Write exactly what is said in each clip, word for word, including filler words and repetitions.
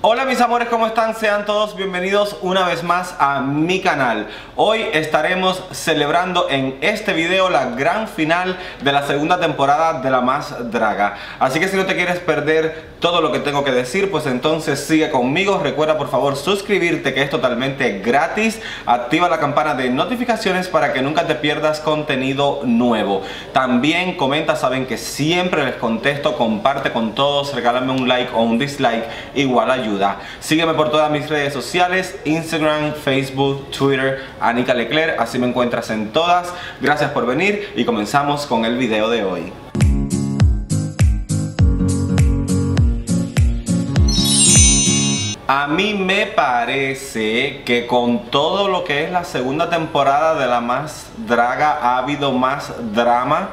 Hola mis amores, ¿cómo están? Sean todos bienvenidos una vez más a mi canal. Hoy estaremos celebrando en este video la gran final de la segunda temporada de La Más Draga. Así que si no te quieres perder todo lo que tengo que decir, pues entonces sigue conmigo. Recuerda por favor suscribirte, que es totalmente gratis. Activa la campana de notificaciones para que nunca te pierdas contenido nuevo. También comenta, saben que siempre les contesto. Comparte con todos, regálame un like o un dislike, igual ayuda. Sígueme por todas mis redes sociales: Instagram, Facebook, Twitter, Anika Leclerc, así me encuentras en todas. Gracias por venir y comenzamos con el video de hoy. A mí me parece que con todo lo que es la segunda temporada de La Más Draga ha habido más drama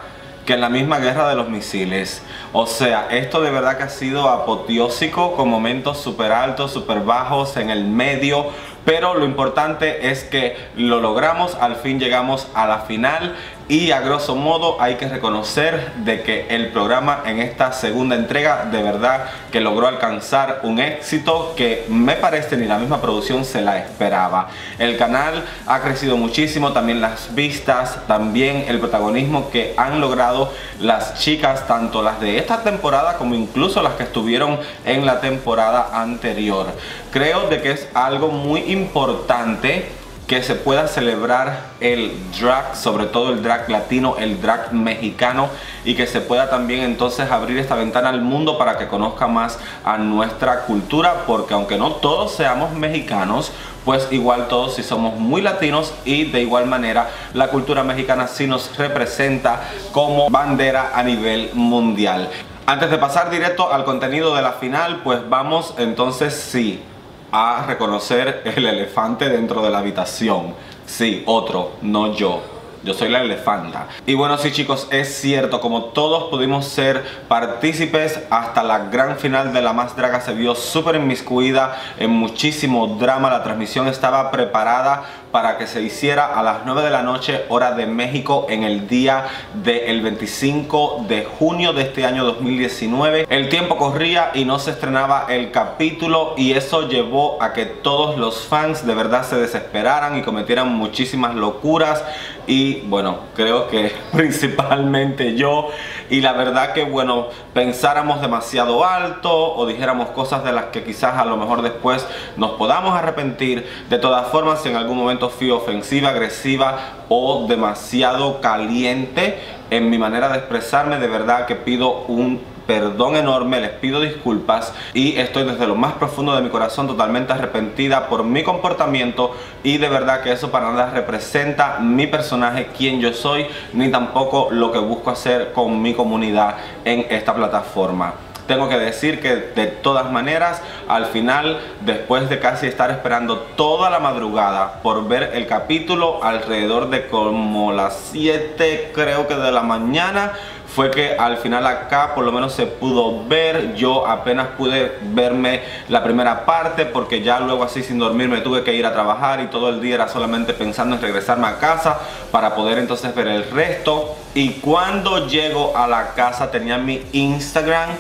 que en la misma guerra de los misiles. O sea, esto de verdad que ha sido apoteósico, con momentos súper altos, súper bajos, en el medio, pero lo importante es que lo logramos, al fin llegamos a la final. Y a grosso modo hay que reconocer de que el programa en esta segunda entrega de verdad que logró alcanzar un éxito que me parece ni la misma producción se la esperaba. El canal ha crecido muchísimo, también las vistas, también el protagonismo que han logrado las chicas, tanto las de esta temporada como incluso las que estuvieron en la temporada anterior. Creo de que es algo muy importante que se pueda celebrar el drag, sobre todo el drag latino, el drag mexicano, y que se pueda también entonces abrir esta ventana al mundo para que conozca más a nuestra cultura, porque aunque no todos seamos mexicanos, pues igual todos sí somos muy latinos, y de igual manera la cultura mexicana sí nos representa como bandera a nivel mundial. Antes de pasar directo al contenido de la final, pues vamos entonces sí a reconocer el elefante dentro de la habitación. Sí, otro, no yo. Yo soy la elefanta. Y bueno, sí chicos, es cierto, como todos pudimos ser partícipes, hasta la gran final de La Más Draga se vio súper inmiscuida en muchísimo drama. La transmisión estaba preparada para que se hiciera a las nueve de la noche, hora de México, en el día del veinticinco de junio de este año dos mil diecinueve. El tiempo corría y no se estrenaba el capítulo, y eso llevó a que todos los fans de verdad se desesperaran y cometieran muchísimas locuras. Y bueno, creo que principalmente yo. Y la verdad que bueno, pensáramos demasiado alto o dijéramos cosas de las que quizás a lo mejor después nos podamos arrepentir. De todas formas, si en algún momento fui ofensiva, agresiva o demasiado caliente en mi manera de expresarme, de verdad que pido un perdón enorme, les pido disculpas, y estoy desde lo más profundo de mi corazón totalmente arrepentida por mi comportamiento, y de verdad que eso para nada representa mi personaje, quien yo soy, ni tampoco lo que busco hacer con mi comunidad en esta plataforma. Tengo que decir que de todas maneras, al final, después de casi estar esperando toda la madrugada por ver el capítulo, alrededor de como las siete creo que de la mañana, fue que al final acá por lo menos se pudo ver. Yo apenas pude verme la primera parte porque ya luego así sin dormir me tuve que ir a trabajar, y todo el día era solamente pensando en regresarme a casa para poder entonces ver el resto. Y cuando llego a la casa tenía mi Instagram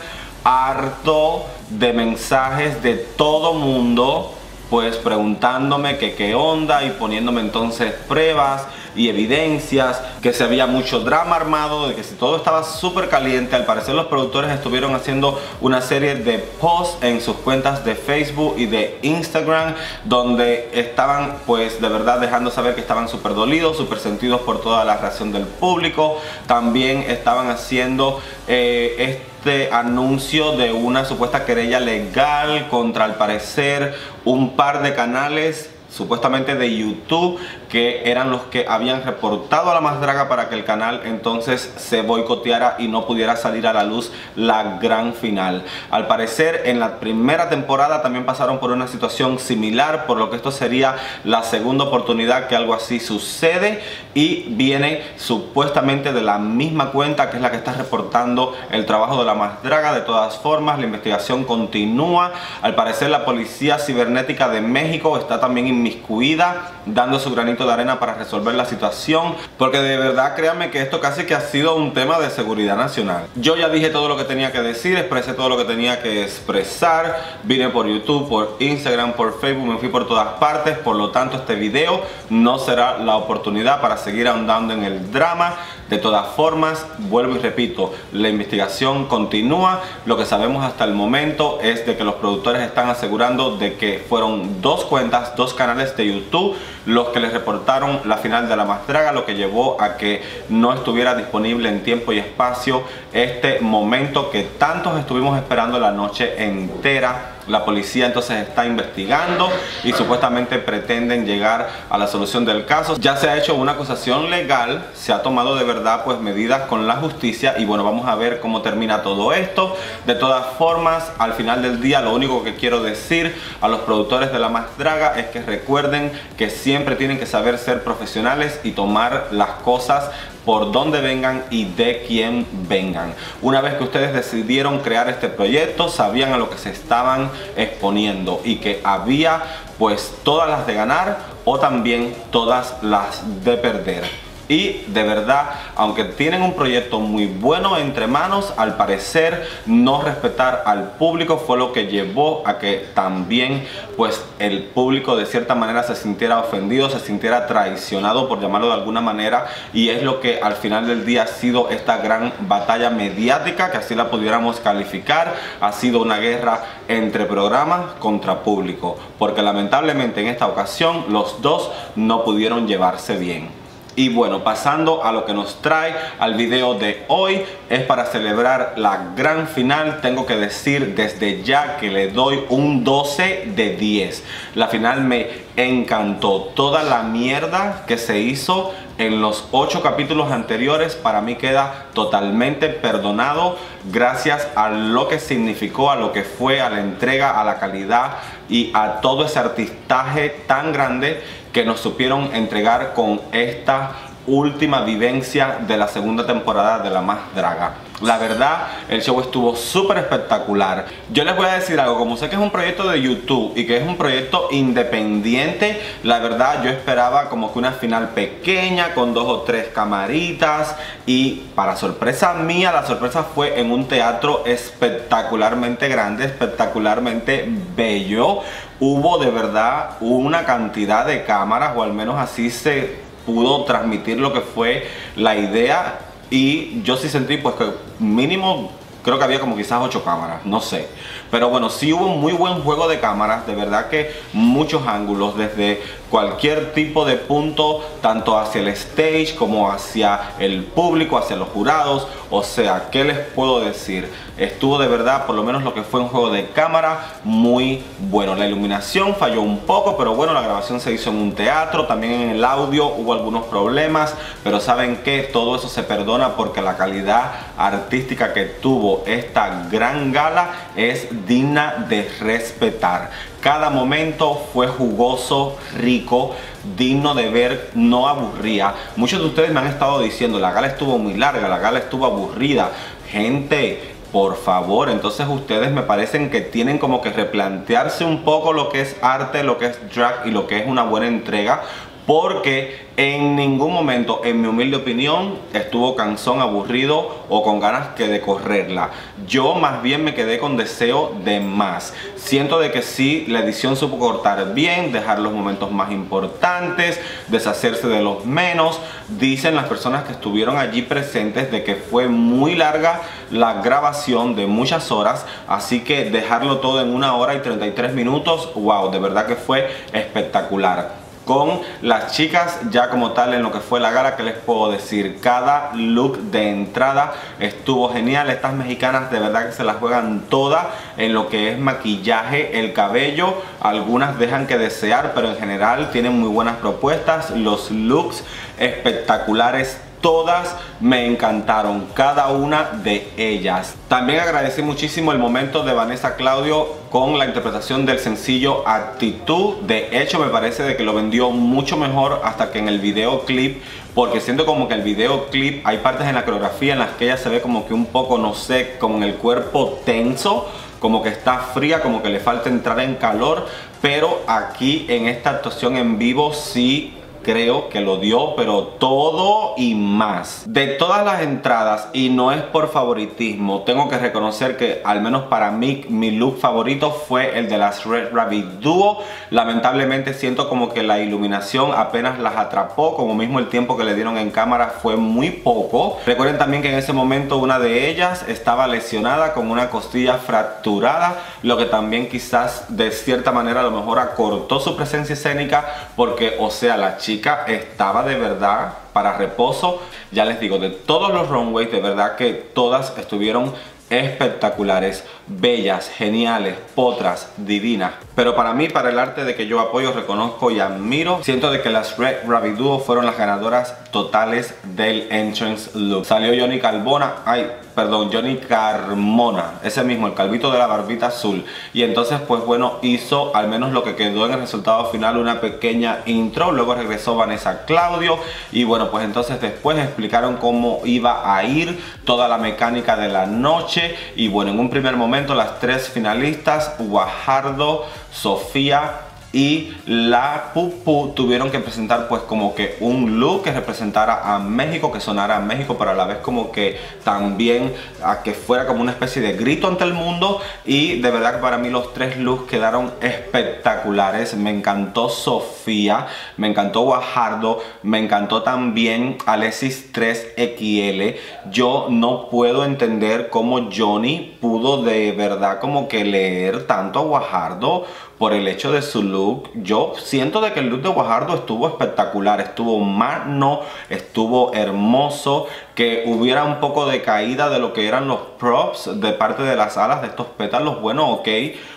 harto de mensajes de todo mundo, pues preguntándome que qué onda y poniéndome entonces pruebas y evidencias, que se había mucho drama armado, de que si todo estaba súper caliente. Al parecer los productores estuvieron haciendo una serie de posts en sus cuentas de Facebook y de Instagram, donde estaban pues de verdad dejando saber que estaban súper dolidos, súper sentidos por toda la reacción del público. También estaban haciendo eh, este de anuncio de una supuesta querella legal contra, al parecer, un par de canales supuestamente de YouTube que eran los que habían reportado a La Más Draga para que el canal entonces se boicoteara y no pudiera salir a la luz la gran final. Al parecer en la primera temporada también pasaron por una situación similar, por lo que esto sería la segunda oportunidad que algo así sucede, y viene supuestamente de la misma cuenta que es la que está reportando el trabajo de La Más Draga. De todas formas, la investigación continúa. Al parecer la Policía Cibernética de México está también inmiscuida, dando su granito granito de arena para resolver la situación, porque de verdad créanme que esto casi que ha sido un tema de seguridad nacional. Yo ya dije todo lo que tenía que decir, expresé todo lo que tenía que expresar, vine por YouTube, por Instagram, por Facebook, me fui por todas partes, por lo tanto este video no será la oportunidad para seguir ahondando en el drama. De todas formas, vuelvo y repito, la investigación continúa. Lo que sabemos hasta el momento es de que los productores están asegurando de que fueron dos cuentas, dos canales de YouTube los que les reportaron la final de La Más Draga, lo que llevó a que no estuviera disponible en tiempo y espacio este momento que tantos estuvimos esperando la noche entera. La policía entonces está investigando y supuestamente pretenden llegar a la solución del caso. Ya se ha hecho una acusación legal, se ha tomado de verdad pues medidas con la justicia y bueno, vamos a ver cómo termina todo esto. De todas formas, al final del día lo único que quiero decir a los productores de La Más Draga es que recuerden que siempre tienen que saber ser profesionales y tomar las cosas por donde vengan y de quién vengan. Una vez que ustedes decidieron crear este proyecto, sabían a lo que se estaban exponiendo y que había pues todas las de ganar o también todas las de perder. Y de verdad, aunque tienen un proyecto muy bueno entre manos, al parecer no respetar al público fue lo que llevó a que también pues el público de cierta manera se sintiera ofendido, se sintiera traicionado, por llamarlo de alguna manera, y es lo que al final del día ha sido esta gran batalla mediática, que así la pudiéramos calificar. Ha sido una guerra entre programas contra público, porque lamentablemente en esta ocasión los dos no pudieron llevarse bien. Y bueno, pasando a lo que nos trae al video de hoy, es para celebrar la gran final. Tengo que decir desde ya que le doy un doce de diez. La final me encantó. Toda la mierda que se hizo en los ocho capítulos anteriores para mí queda totalmente perdonado, gracias a lo que significó, a lo que fue, a la entrega, a la calidad y a todo ese artistaje tan grande que nos supieron entregar con esta última vivencia de la segunda temporada de La Más Draga. La verdad, el show estuvo súper espectacular. Yo les voy a decir algo, como sé que es un proyecto de YouTube y que es un proyecto independiente, la verdad yo esperaba como que una final pequeña con dos o tres camaritas, y para sorpresa mía, la sorpresa fue en un teatro espectacularmente grande, espectacularmente bello. Hubo de verdad una cantidad de cámaras, o al menos así se pudo transmitir lo que fue la idea. Y yo sí sentí pues que mínimo creo que había como quizás ocho cámaras, no sé. Pero bueno, sí hubo un muy buen juego de cámaras, de verdad que muchos ángulos, desde cualquier tipo de punto, tanto hacia el stage como hacia el público, hacia los jurados. O sea, ¿qué les puedo decir? Estuvo de verdad, por lo menos lo que fue un juego de cámara, muy bueno. La iluminación falló un poco, pero bueno, la grabación se hizo en un teatro. También en el audio hubo algunos problemas, pero ¿saben qué? Todo eso se perdona porque la calidad artística que tuvo esta gran gala es digna de respetar. Cada momento fue jugoso, rico, digno de ver, no aburría. Muchos de ustedes me han estado diciendo, la gala estuvo muy larga, la gala estuvo aburrida. Gente, por favor, entonces ustedes me parecen que tienen como que replantearse un poco lo que es arte, lo que es drag y lo que es una buena entrega, porque en ningún momento, en mi humilde opinión, estuvo cansón, aburrido o con ganas que de correrla. Yo más bien me quedé con deseo de más. Siento de que sí, la edición supo cortar bien, dejar los momentos más importantes, deshacerse de los menos. Dicen las personas que estuvieron allí presentes de que fue muy larga la grabación, de muchas horas, así que dejarlo todo en una hora y treinta y tres minutos, wow, de verdad que fue espectacular. Con las chicas ya como tal en lo que fue la gala, que les puedo decir, cada look de entrada estuvo genial. Estas mexicanas de verdad que se las juegan todas en lo que es maquillaje, el cabello. Algunas dejan que desear, pero en general tienen muy buenas propuestas. Los looks espectaculares, todas me encantaron, cada una de ellas. También agradecí muchísimo el momento de Vanessa Claudio con la interpretación del sencillo Actitud. De hecho, me parece de que lo vendió mucho mejor hasta que en el videoclip, porque siento como que el videoclip hay partes en la coreografía en las que ella se ve como que un poco, no sé, como en el cuerpo tenso, como que está fría, como que le falta entrar en calor. Pero aquí en esta actuación en vivo sí creo que lo dio, pero todo y más. De todas las entradas, y no es por favoritismo, tengo que reconocer que al menos para mí, mi look favorito fue el de las Red Rabbit Duo. Lamentablemente siento como que la iluminación apenas las atrapó, como mismo el tiempo que le dieron en cámara fue muy poco. Recuerden también que en ese momento una de ellas estaba lesionada con una costilla fracturada, lo que también quizás de cierta manera a lo mejor acortó su presencia escénica, porque o sea, la chica estaba de verdad para reposo. Ya les digo, de todos los runways, de verdad que todas estuvieron espectaculares, bellas, geniales, potras, divinas. Pero para mí, para el arte de que yo apoyo, reconozco y admiro, siento de que las Red Rabbit Duo fueron las ganadoras totales del entrance look. Salió Johnny Carmona, ay, perdón, Johnny Carmona, ese mismo, el calvito de la barbita azul. Y entonces, pues bueno, hizo al menos lo que quedó en el resultado final, una pequeña intro. Luego regresó Vanessa Claudio y bueno, pues entonces después explicaron cómo iba a ir toda la mecánica de la noche. Y bueno, en un primer momento las tres finalistas, Guajardo, Sofía y la Pupú, tuvieron que presentar pues como que un look que representara a México, que sonara a México, pero a la vez como que también a que fuera como una especie de grito ante el mundo. Y de verdad que para mí los tres looks quedaron espectaculares. Me encantó Sofía, me encantó Guajardo, me encantó también Alexis tres equis ele. Yo no puedo entender cómo Johnny pudo de verdad como que leer tanto a Guajardo por el hecho de su look. Yo siento de que el look de Guajardo estuvo espectacular, estuvo magno, estuvo hermoso. Que hubiera un poco de caída de lo que eran los props de parte de las alas de estos pétalos, bueno, ok,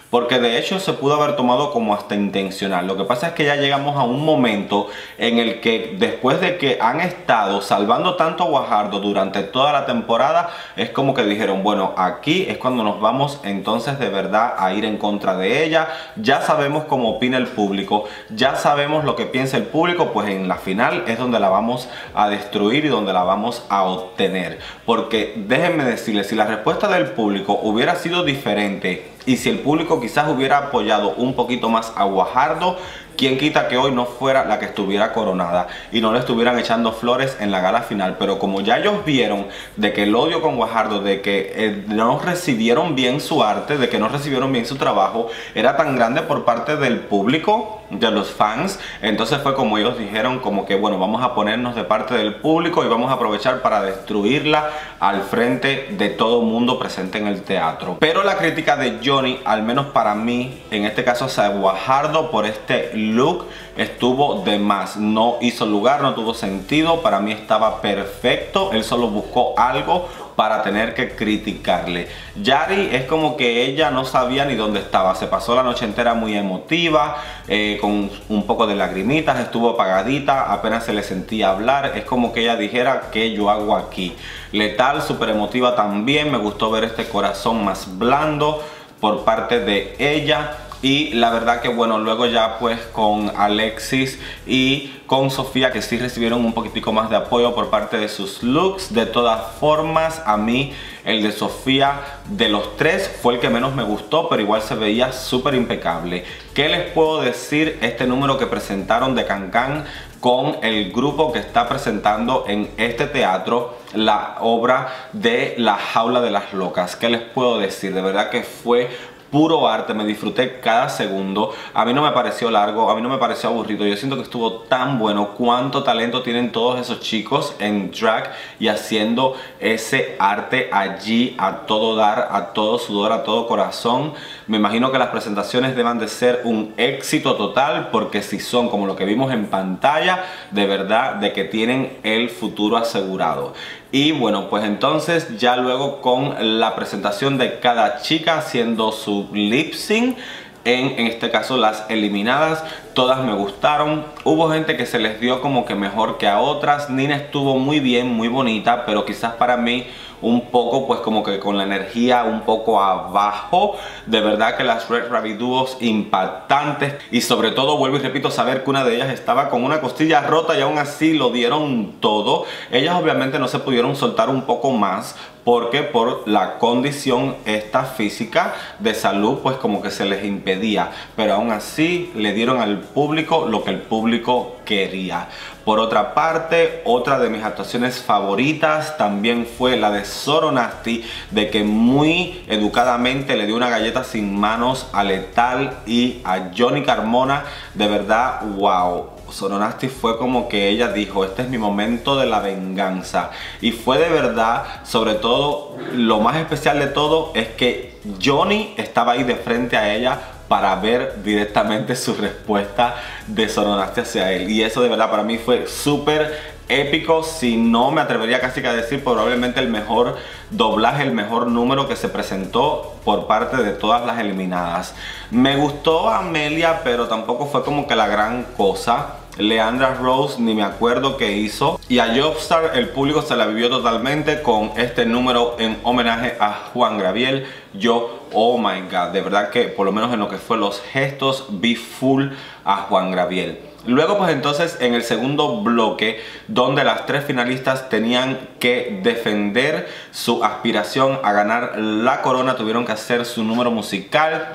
porque de hecho se pudo haber tomado como hasta intencional. Lo que pasa es que ya llegamos a un momento en el que, después de que han estado salvando tanto a Guajardo durante toda la temporada, es como que dijeron, bueno, aquí es cuando nos vamos entonces de verdad a ir en contra de ella. Ya sabemos cómo opina el público, ya sabemos lo que piensa el público, pues en la final es donde la vamos a destruir y donde la vamos a obtener. Porque déjenme decirles, si la respuesta del público hubiera sido diferente y si el público quizás hubiera apoyado un poquito más a Guajardo, quien quita que hoy no fuera la que estuviera coronada y no le estuvieran echando flores en la gala final. Pero como ya ellos vieron de que el odio con Guajardo, de que eh, no recibieron bien su arte, de que no recibieron bien su trabajo, era tan grande por parte del público, de los fans. Entonces fue como ellos dijeron como que bueno, vamos a ponernos de parte del público y vamos a aprovechar para destruirla al frente de todo mundo presente en el teatro. Pero la crítica de Johnny, al menos para mí, en este caso hacia Guajardo por este look, estuvo de más. No hizo lugar, no tuvo sentido. Para mí estaba perfecto. Él solo buscó algo para tener que criticarle. Yari es como que ella no sabía ni dónde estaba. Se pasó la noche entera muy emotiva, eh, con un poco de lagrimitas, estuvo apagadita, apenas se le sentía hablar. Es como que ella dijera, ¿qué yo hago aquí? Letal, súper emotiva también. Me gustó ver este corazón más blando por parte de ella. Y la verdad que bueno, luego ya pues con Alexis y con Sofía, que sí recibieron un poquitico más de apoyo por parte de sus looks. De todas formas, a mí el de Sofía de los tres fue el que menos me gustó, pero igual se veía súper impecable. ¿Qué les puedo decir? Este número que presentaron de Cancán con el grupo que está presentando en este teatro la obra de La Jaula de las Locas. ¿Qué les puedo decir? De verdad que fue puro arte, me disfruté cada segundo. A mí no me pareció largo, a mí no me pareció aburrido. Yo siento que estuvo tan bueno. Cuánto talento tienen todos esos chicos en drag y haciendo ese arte allí a todo dar, a todo sudor, a todo corazón. Me imagino que las presentaciones deban de ser un éxito total, porque si son como lo que vimos en pantalla, de verdad de que tienen el futuro asegurado. Y bueno, pues entonces ya luego con la presentación de cada chica haciendo su lip sync, en, en este caso las eliminadas, todas me gustaron. Hubo gente que se les dio como que mejor que a otras. Nina estuvo muy bien, muy bonita, pero quizás para mí un poco pues como que con la energía un poco abajo. De verdad que las Red Rabbit Duos impactantes, y sobre todo vuelvo y repito, saber que una de ellas estaba con una costilla rota y aún así lo dieron todo. Ellas obviamente no se pudieron soltar un poco más, porque por la condición esta física de salud pues como que se les impedía, pero aún así le dieron al público lo que el público quería. Por otra parte, otra de mis actuaciones favoritas también fue la de Soronasty, de que muy educadamente le dio una galleta sin manos a Letal y a Johnny Carmona. De verdad, wow. Soronasty fue como que ella dijo, este es mi momento de la venganza. Y fue de verdad, sobre todo, lo más especial de todo es que Johnny estaba ahí de frente a ella para ver directamente su respuesta de Soronasty hacia él. Y eso de verdad para mí fue súper épico, si no me atrevería casi que a decir probablemente el mejor doblaje, el mejor número que se presentó por parte de todas las eliminadas. Me gustó Amelia, pero tampoco fue como que la gran cosa. Leandra Rose ni me acuerdo qué hizo. Y a Jobstar el público se la vivió totalmente con este número en homenaje a Juan Gabriel. Yo, oh my god, de verdad que por lo menos en lo que fue los gestos vi full a Juan Gabriel. Luego pues entonces en el segundo bloque, donde las tres finalistas tenían que defender su aspiración a ganar la corona, tuvieron que hacer su número musical,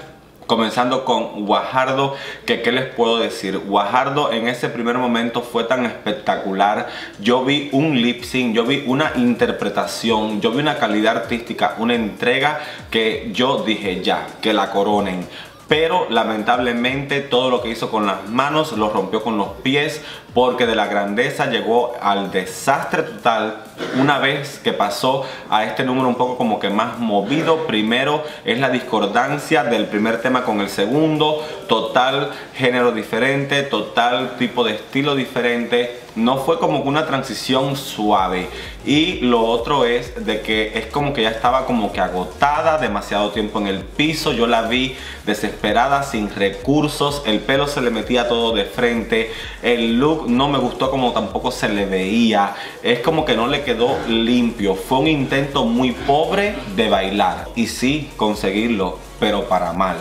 comenzando con Guajardo, que qué les puedo decir. Guajardo en ese primer momento fue tan espectacular. Yo vi un lip sync, yo vi una interpretación, yo vi una calidad artística, una entrega que yo dije ya, que la coronen. Pero lamentablemente todo lo que hizo con las manos lo rompió con los pies, porque de la grandeza llegó al desastre total una vez que pasó a este número un poco como que más movido. Primero es la discordancia del primer tema con el segundo, total género diferente, total tipo de estilo diferente. No fue como que una transición suave. Y lo otro es de que es como que ya estaba como que agotada, demasiado tiempo en el piso. Yo la vi desesperada, sin recursos, el pelo se le metía todo de frente, el look no me gustó como tampoco se le veía, es como que no le quedó limpio. Fue un intento muy pobre de bailar y sí conseguirlo, pero para mal.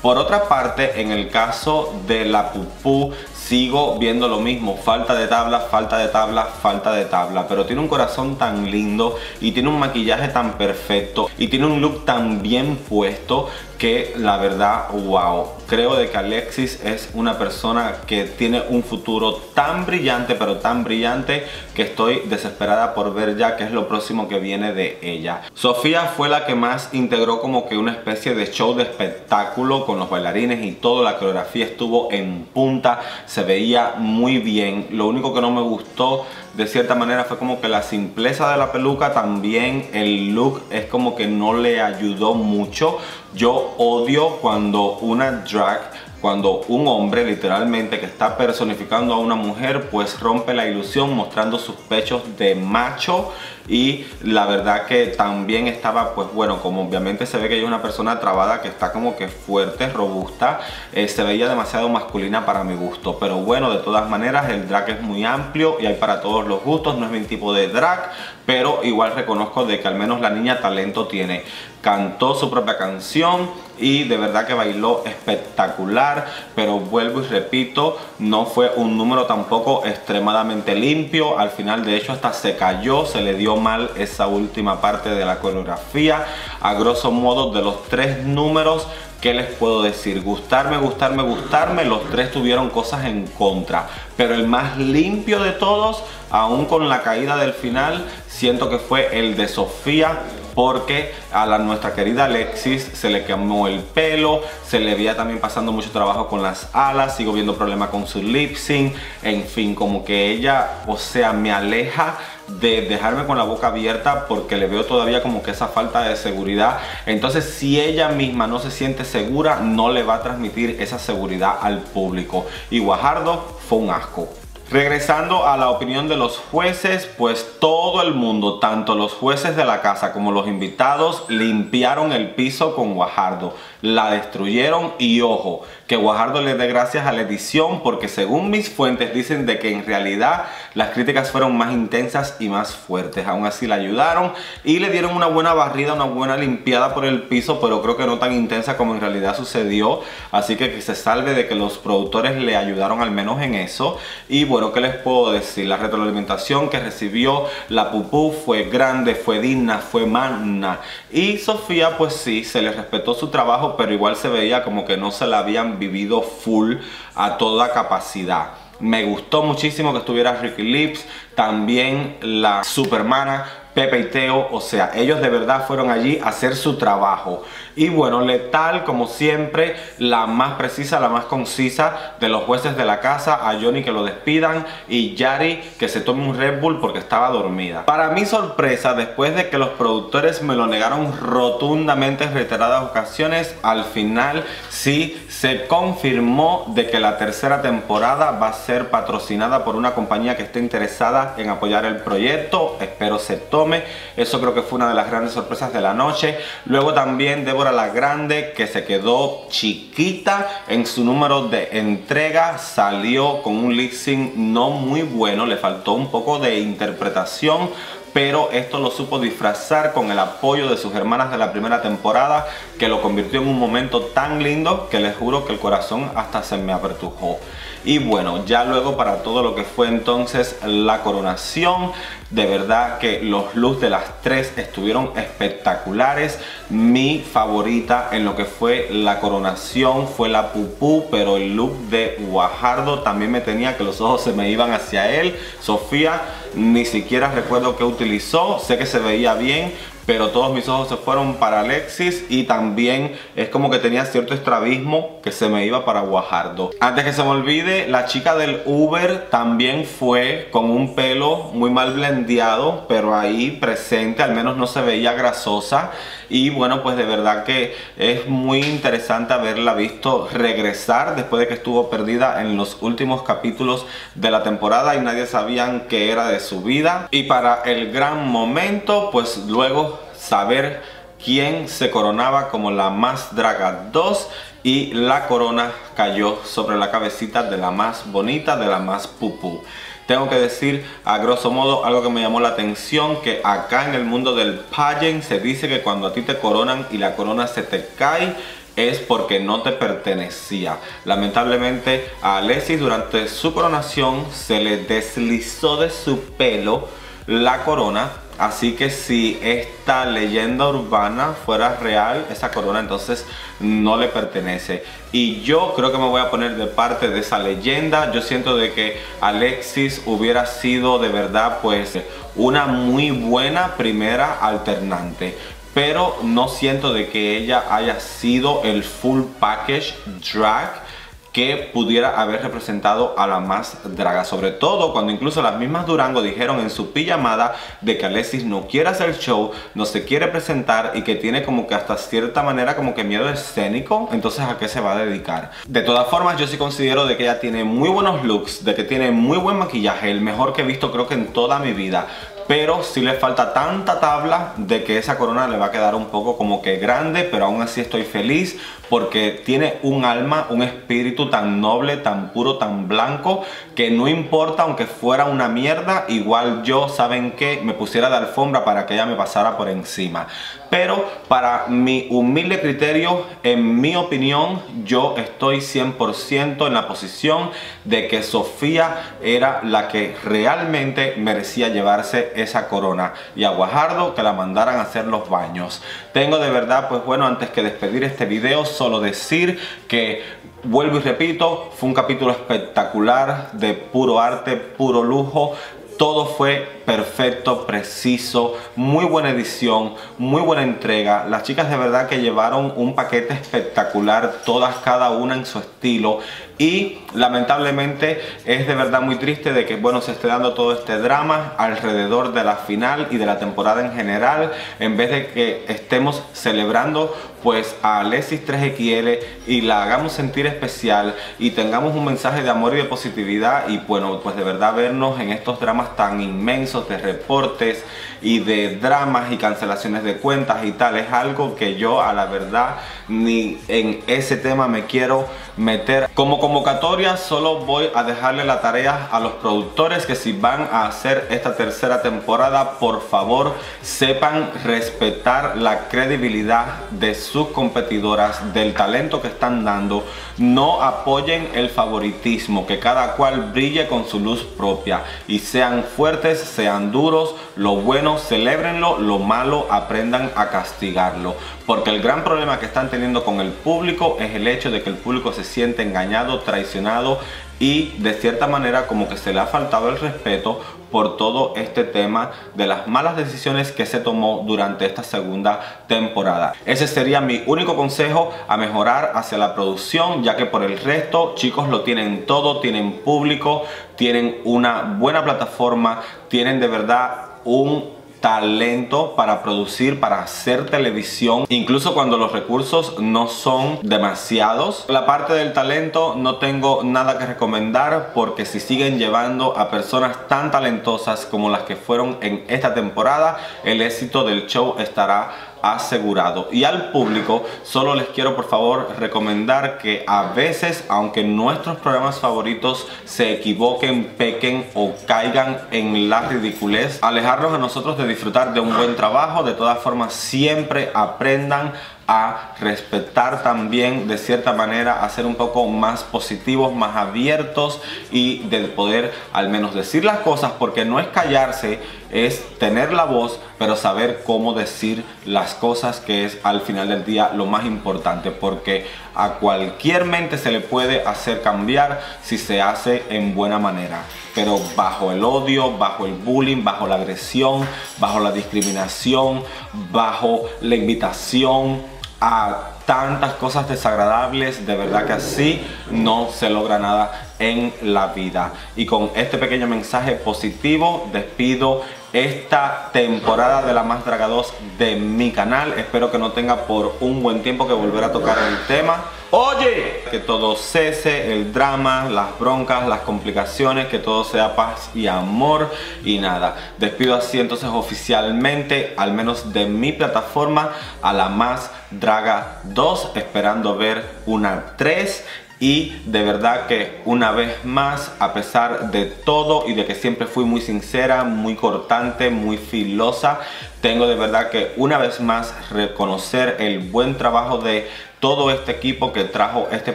Por otra parte, en el caso de la Pupú, sigo viendo lo mismo, falta de tabla, falta de tabla, falta de tabla, pero tiene un corazón tan lindo y tiene un maquillaje tan perfecto y tiene un look tan bien puesto que la verdad, wow. Creo de que Alexis es una persona que tiene un futuro tan brillante, pero tan brillante, que estoy desesperada por ver ya qué es lo próximo que viene de ella. Sofía fue la que más integró como que una especie de show de espectáculo con los bailarines y todo, la coreografía estuvo en punta. Se veía muy bien. Lo único que no me gustó de cierta manera fue como que la simpleza de la peluca. También el look es como que no le ayudó mucho. Yo odio cuando una drag, cuando un hombre literalmente que está personificando a una mujer, pues rompe la ilusión mostrando sus pechos de macho. Y la verdad que también estaba, pues bueno, como obviamente se ve que ella es una persona trabada, que está como que fuerte, robusta, eh, se veía demasiado masculina para mi gusto. Pero bueno, de todas maneras el drag es muy amplio y hay para todos los gustos. No es mi tipo de drag, pero igual reconozco de que al menos la niña talento tiene. Cantó su propia canción y de verdad que bailó espectacular, pero vuelvo y repito, no fue un número tampoco extremadamente limpio. Al final de hecho hasta se cayó, se le dio mal esa última parte de la coreografía. A grosso modo, de los tres números, ¿qué les puedo decir? Gustarme, gustarme, gustarme. Los tres tuvieron cosas en contra, pero el más limpio de todos, aún con la caída del final, siento que fue el de Sofía, porque a la, nuestra querida Alexis se le quemó el pelo, se le veía también pasando mucho trabajo con las alas, sigo viendo problemas con su lip sync, en fin, como que ella, o sea, me aleja de dejarme con la boca abierta porque le veo todavía como que esa falta de seguridad. Entonces si ella misma no se siente segura, no le va a transmitir esa seguridad al público. Y Guajardo fue un asco. Regresando a la opinión de los jueces, pues todo el mundo, tanto los jueces de la casa como los invitados, limpiaron el piso con Guajardo. La destruyeron y ojo, que Guajardo le dé gracias a la edición, porque según mis fuentes dicen de que en realidad las críticas fueron más intensas y más fuertes. Aún así la ayudaron y le dieron una buena barrida, una buena limpiada por el piso, pero creo que no tan intensa como en realidad sucedió. Así que que se salve de que los productores le ayudaron al menos en eso. Y bueno, Bueno, ¿qué les puedo decir? La retroalimentación que recibió la Pupú fue grande, fue digna, fue magna. Y Sofía, pues sí, se le respetó su trabajo, pero igual se veía como que no se la habían vivido full a toda capacidad. Me gustó muchísimo que estuviera Ricky Lips, también la Supermana, Pepe y Teo. O sea, ellos de verdad fueron allí a hacer su trabajo. Y bueno, Letal, como siempre, la más precisa, la más concisa de los jueces de la casa. A Johnny que lo despidan y Yari que se tome un Red Bull porque estaba dormida. Para mi sorpresa, después de que los productores me lo negaron rotundamente en reiteradas ocasiones, al final sí se confirmó de que la tercera temporada va a ser patrocinada por una compañía que esté interesada en apoyar el proyecto. Espero se tome. Eso creo que fue una de las grandes sorpresas de la noche. Luego también debo la grande, que se quedó chiquita en su número de entrega, salió con un lip sync no muy bueno, le faltó un poco de interpretación, pero esto lo supo disfrazar con el apoyo de sus hermanas de la primera temporada, que lo convirtió en un momento tan lindo que les juro que el corazón hasta se me apertujó. Y bueno, ya luego para todo lo que fue entonces la coronación, de verdad que los looks de las tres estuvieron espectaculares. Mi favorita en lo que fue la coronación fue la pupú, pero el look de Guajardo también me tenía que los ojos se me iban hacia él. Sofía, ni siquiera recuerdo qué utilizó. Sé que se veía bien, pero todos mis ojos se fueron para Alexis, y también es como que tenía cierto estrabismo que se me iba para Guajardo. Antes que se me olvide, la chica del Uber también fue con un pelo muy mal blendeado, pero ahí presente, al menos no se veía grasosa. Y bueno, pues de verdad que es muy interesante haberla visto regresar después de que estuvo perdida en los últimos capítulos de la temporada y nadie sabían qué era de su vida. Y para el gran momento, pues luego saber quién se coronaba como la Más Draga dos, y la corona cayó sobre la cabecita de la más bonita, de la más pupú. Tengo que decir a grosso modo algo que me llamó la atención, que acá en el mundo del pageant se dice que cuando a ti te coronan y la corona se te cae es porque no te pertenecía. Lamentablemente a Alexis durante su coronación se le deslizó de su pelo la corona. Así que si esta leyenda urbana fuera real, esa corona entonces no le pertenece. Y yo creo que me voy a poner de parte de esa leyenda. Yo siento de que Alexis hubiera sido de verdad pues una muy buena primera alternante, pero no siento de que ella haya sido el full package drag que pudiera haber representado a la Más Draga, sobre todo cuando incluso las mismas Durango dijeron en su pijamada de que Alexis no quiere hacer show, no se quiere presentar y que tiene como que hasta cierta manera como que miedo escénico. Entonces, ¿a qué se va a dedicar? De todas formas, yo sí considero de que ella tiene muy buenos looks, de que tiene muy buen maquillaje, el mejor que he visto creo que en toda mi vida, pero sí le falta tanta tabla de que esa corona le va a quedar un poco como que grande. Pero aún así estoy feliz porque tiene un alma, un espíritu tan noble, tan puro, tan blanco, que no importa aunque fuera una mierda, igual yo, ¿saben qué? Me pusiera de alfombra para que ella me pasara por encima. Pero para mi humilde criterio, en mi opinión, yo estoy cien por ciento en la posición de que Sofía era la que realmente merecía llevarse esa corona, y a Guajardo que la mandaran a hacer los baños. Tengo de verdad, pues bueno, antes que despedir este video, solo decir que vuelvo y repito, fue un capítulo espectacular, de puro arte, puro lujo. Todo fue perfecto, preciso, muy buena edición, muy buena entrega. Las chicas de verdad que llevaron un paquete espectacular, todas cada una en su estilo. Y lamentablemente es de verdad muy triste de que, bueno, se esté dando todo este drama alrededor de la final y de la temporada en general, en vez de que estemos celebrando pues a Alexis tres equis ele y la hagamos sentir especial y tengamos un mensaje de amor y de positividad. Y bueno, pues de verdad vernos en estos dramas tan inmensos de reportes y de dramas y cancelaciones de cuentas y tal, es algo que yo a la verdad ni en ese tema me quiero meter. Como convocatoria, solo voy a dejarle la tarea a los productores que si van a hacer esta tercera temporada, por favor sepan respetar la credibilidad de sus competidoras, del talento que están dando. No apoyen el favoritismo, que cada cual brille con su luz propia y sean fuertes, sean duros. Lo bueno celébrenlo, lo malo aprendan a castigarlo, porque el gran problema que están teniendo con el público es el hecho de que el público se siente engañado, traicionado y de cierta manera como que se le ha faltado el respeto por todo este tema de las malas decisiones que se tomó durante esta segunda temporada. Ese sería mi único consejo a mejorar hacia la producción, ya que por el resto, chicos, lo tienen todo, tienen público, tienen una buena plataforma, tienen de verdad un talento para producir, para hacer televisión, incluso cuando los recursos no son demasiados. La parte del talento no tengo nada que recomendar, porque si siguen llevando a personas tan talentosas como las que fueron en esta temporada, el éxito del show estará asegurado. Y al público solo les quiero por favor recomendar que a veces, aunque nuestros programas favoritos se equivoquen, pequen o caigan en la ridiculez, alejarnos a nosotros de disfrutar de un buen trabajo. De todas formas, siempre aprendan a respetar también, de cierta manera, a ser un poco más positivos, más abiertos y del poder al menos decir las cosas, porque no es callarse, es tener la voz, pero saber cómo decir las cosas, que es al final del día lo más importante, porque a cualquier mente se le puede hacer cambiar si se hace en buena manera, pero bajo el odio, bajo el bullying, bajo la agresión, bajo la discriminación, bajo la invitación a tantas cosas desagradables, de verdad que así no se logra nada en la vida. Y con este pequeño mensaje positivo despido esta temporada de La Más Draga dos de mi canal. Espero que no tenga por un buen tiempo que volver a tocar el tema. Oye, que todo cese, el drama, las broncas, las complicaciones, que todo sea paz y amor. Y nada, despido así entonces oficialmente, al menos de mi plataforma, a La Más Draga dos, esperando ver una tres. Y de verdad que una vez más, a pesar de todo y de que siempre fui muy sincera, muy cortante, muy filosa, tengo de verdad que una vez más reconocer el buen trabajo de todo este equipo que trajo este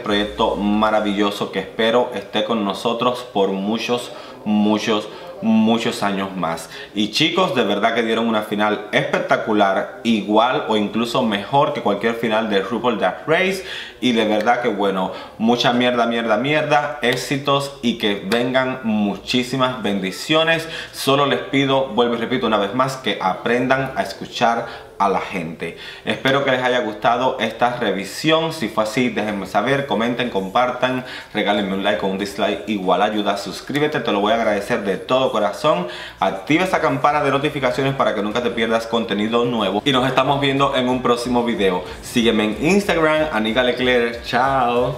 proyecto maravilloso, que espero esté con nosotros por muchos, muchos muchos años más. Y chicos, de verdad que dieron una final espectacular, igual o incluso mejor que cualquier final de RuPaul's Drag Race. Y de verdad que bueno, mucha mierda, mierda, mierda, éxitos y que vengan muchísimas bendiciones. Solo les pido, vuelvo y repito una vez más, que aprendan a escuchar a la gente. Espero que les haya gustado esta revisión. Si fue así, déjenme saber, comenten, compartan, regálenme un like o un dislike, igual ayuda. Suscríbete, te lo voy a agradecer de todo corazón. Activa esa campana de notificaciones para que nunca te pierdas contenido nuevo, y nos estamos viendo en un próximo video. Sígueme en Instagram, Anika Leclerc. Chao.